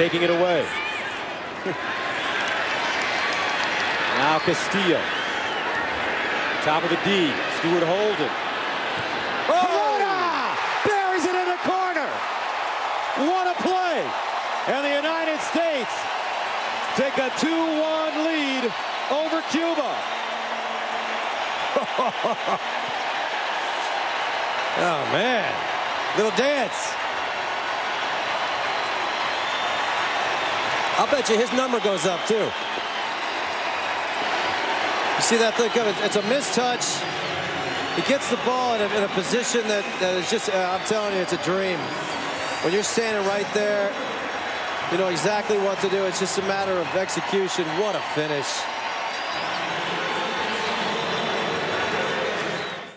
taking it away. Now Castillo. Top of the D, Stuart Holden. Oh! Corona buries it in the corner. What a play! And the United States take a 2-1 lead over Cuba. Oh, man. Little dance. I'll bet you his number goes up, too. You see that thing coming? It's a mistouch. He gets the ball in a position that is just, I'm telling you, it's a dream. When you're standing right there, you know exactly what to do. It's just a matter of execution. What a finish.